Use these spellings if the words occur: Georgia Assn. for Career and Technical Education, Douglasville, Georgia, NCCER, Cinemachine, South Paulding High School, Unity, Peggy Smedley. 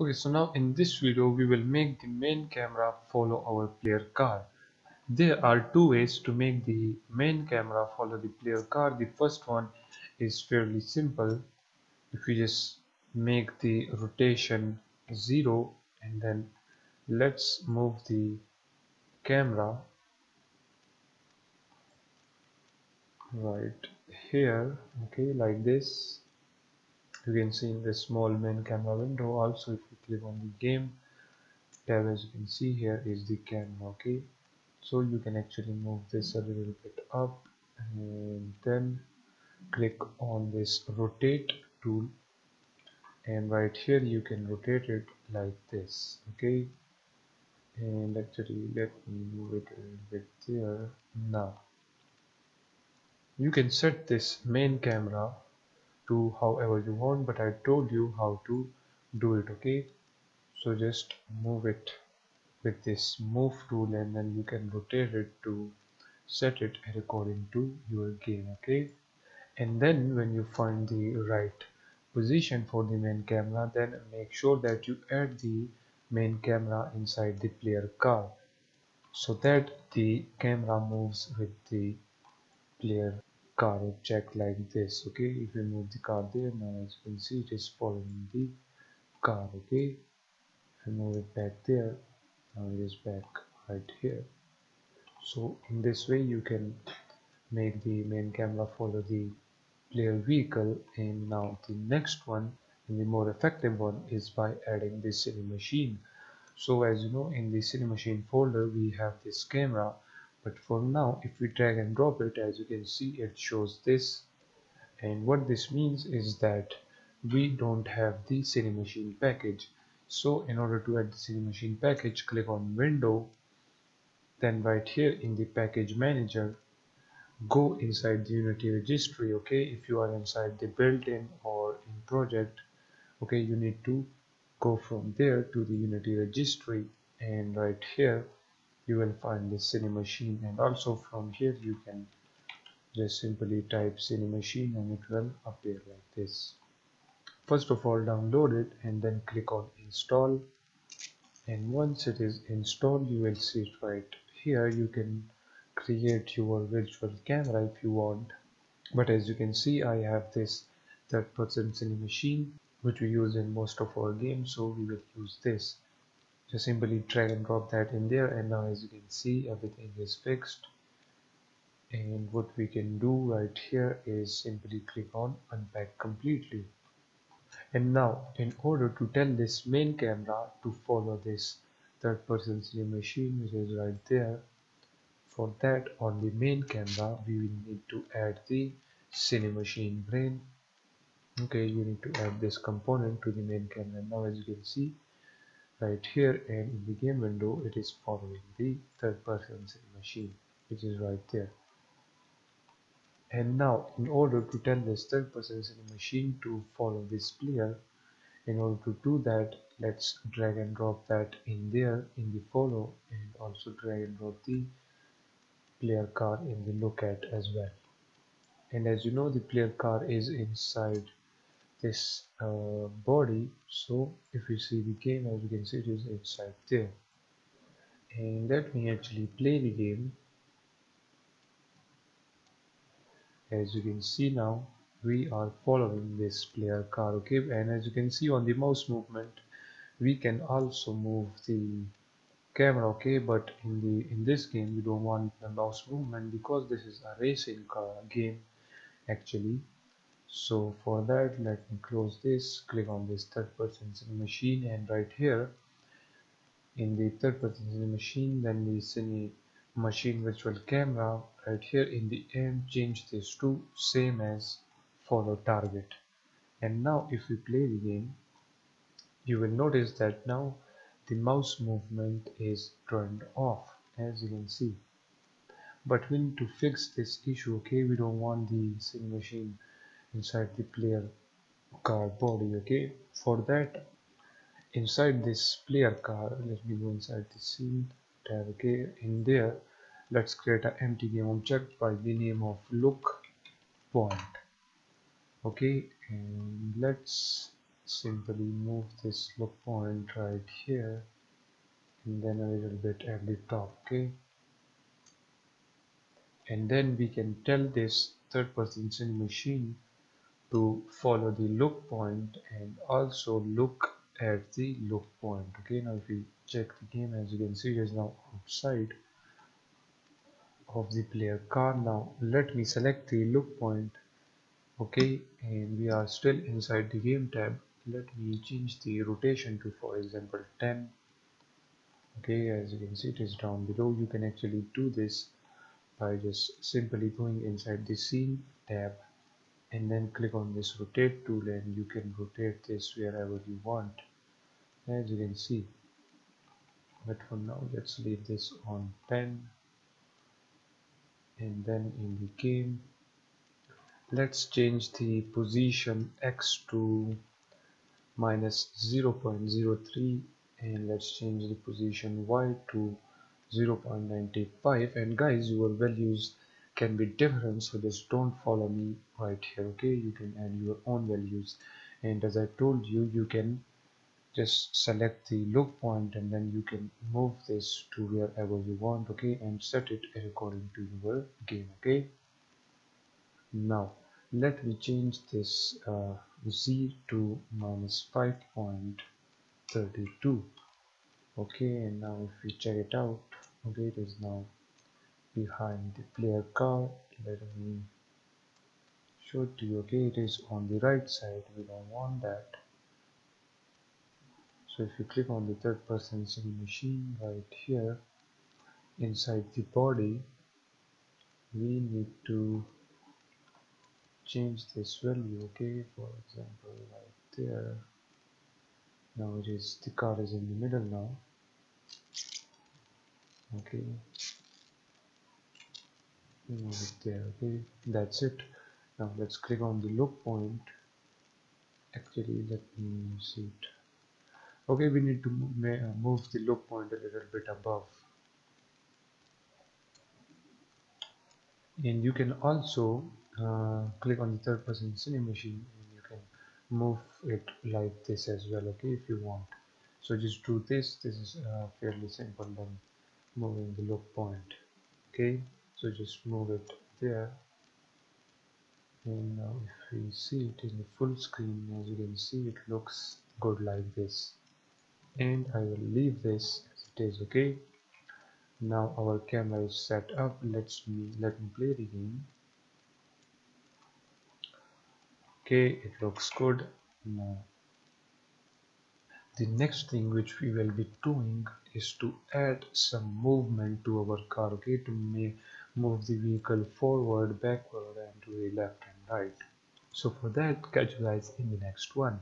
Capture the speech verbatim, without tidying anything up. Okay, so now in this video we will make the main camera follow our player car. There are two ways to make the main camera follow the player car. The first one is fairly simple. If we just make the rotation zero and then let's move the camera right here, okay, like this. You can see in the small main camera window. Also, if you click on the game tab, as you can see here is the camera, okay. So you can actually move this a little bit up and then click on this rotate tool, and right here you can rotate it like this, okay. And actually let me move it a little bit there. Now you can set this main camera to however you want, but I told you how to do it, okay. So just move it with this move tool and then you can rotate it to set it according to your game, okay. And then when you find the right position for the main camera, then make sure that you add the main camera inside the player car so that the camera moves with the player car object like this, okay. If we move the car there, now as you can see it is following the car, okay. If we move it back there, now it is back right here. So in this way you can make the main camera follow the player vehicle. And now the next one and the more effective one is by adding the Cinemachine. So as you know, in the Cinemachine folder we have this camera, but for now if we drag and drop it, as you can see it shows this. And what this means is that we don't have the Cinemachine package. So in order to add the Cinemachine package, click on window, then right here in the package manager go inside the Unity registry, okay. If you are inside the built-in or in project, okay, you need to go from there to the Unity registry, and right here you will find the Cinemachine. And also from here you can just simply type Cinemachine and it will appear like this. First of all, download it and then click on install, and once it is installed you will see it right here. You can create your virtual camera if you want, but as you can see I have this that percent Cinemachine which we use in most of our games, so we will use this. Just simply drag and drop that in there, and now as you can see everything is fixed. And what we can do right here is simply click on unpack completely. And now in order to tell this main camera to follow this third person Cinemachine which is right there, for that on the main camera we will need to add the Cinemachine brain, okay. You need to add this component to the main camera. Now as you can see right here and in the game window it is following the third person Cinemachine which is right there. And now in order to tell this third person Cinemachine to follow this player, in order to do that let's drag and drop that in there in the follow, and also drag and drop the player car in the look at as well. And as you know the player car is inside this uh, body, so if you see the game, as you can see it is inside there. And let me actually play the game. As you can see now we are following this player car, okay. And as you can see on the mouse movement we can also move the camera, okay, but in the in this game we don't want the mouse movement because this is a racing car game actually. So for that let me close this, click on this third person Cinemachine, and right here in the third person Cinemachine, then the Cinemachine virtual camera right here in the end, change this to same as follow target. And now if we play the game you will notice that now the mouse movement is turned off, as you can see. But we need to fix this issue, okay. We don't want the Cinemachine inside the player car body, okay. For that inside this player car, let me go inside the scene tab, okay. In there let's create an empty game object by the name of look point, okay. And let's simply move this loop point right here and then a little bit at the top, okay? And then we can tell this third person Cinemachine to follow the loop point and also look at the loop point. Okay, now if we check the game, as you can see, it is now outside of the player car. Now let me select the loop point, okay, and we are still inside the game tab. Let me change the rotation to, for example, ten. Okay, as you can see, it is down below. You can actually do this by just simply going inside the scene tab and then click on this rotate tool, and you can rotate this wherever you want, as you can see. But for now, let's leave this on ten, and then in the game let's change the position x to minus zero point zero three, and let's change the position y to zero point nine five. And guys, your values can be different, so just don't follow me right here, okay? You can add your own values, and as I told you, you can just select the loop point and then you can move this to wherever you want, okay, and set it according to your game, okay? Now let me change this uh, z to minus five point three two, okay? And now if we check it out, okay, it is now behind the player car. Let me show it to you, okay? It is on the right side, we don't want that. So if you click on the third person Cinemachine right here, inside the body we need to change this value, okay? For example, right there. Now it is, the car is in the middle now, okay? Right there, okay, that's it. Now let's click on the loop point. Actually, let me see it. Okay, we need to move the loop point a little bit above, and you can also uh, click on the third person Cinemachine and you can move it like this as well, okay, if you want. So just do this. This is uh, fairly simple than moving the loop point, okay? So just move it there, and now if we see it in the full screen, as you can see, it looks good like this, and I will leave this as it is, okay? Now our camera is set up. Let's me let me play the game. Okay, it looks good. Now the next thing which we will be doing is to add some movement to our car, okay, to make move the vehicle forward, backward, and to the left and right. So for that, catch you guys in the next one.